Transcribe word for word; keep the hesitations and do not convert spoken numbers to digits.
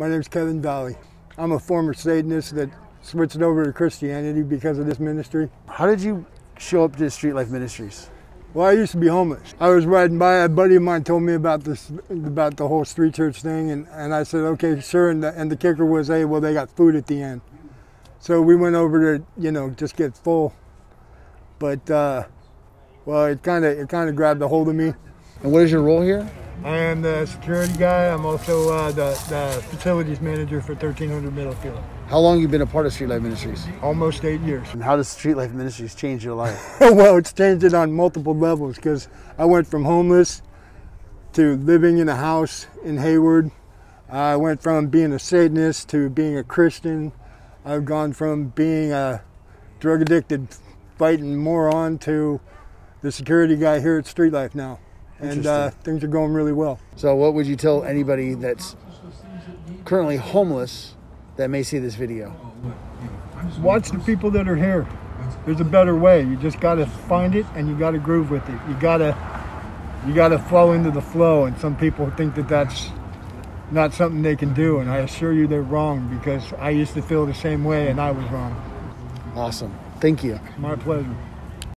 My name's Kevin Valley. I'm a former Satanist that switched over to Christianity because of this ministry. How did you show up to Street Life Ministries? Well, I used to be homeless. I was riding by, a buddy of mine told me about this, about the whole street church thing, and, and I said, okay, sure, and the, and the kicker was, hey, well, they got food at the end. So we went over to, you know, just get full. But, uh, well, it kind of it kind of grabbed a hold of me. And what is your role here? I am the security guy. I'm also uh, the, the facilities manager for thirteen hundred Middlefield. How long have you been a part of Street Life Ministries? Almost eight years. And how does Street Life Ministries change your life? Well, it's changed it on multiple levels because I went from homeless to living in a house in Hayward. I went from being a Satanist to being a Christian. I've gone from being a drug-addicted, fighting moron to the security guy here at Street Life now. And uh, things are going really well. So what would you tell anybody that's currently homeless that may see this video? Watch the people that are here. There's a better way. You just got to find it and you got to groove with it. You got to you got to flow into the flow. And some people think that that's not something they can do. And I assure you they're wrong, because I used to feel the same way and I was wrong. Awesome. Thank you. My pleasure.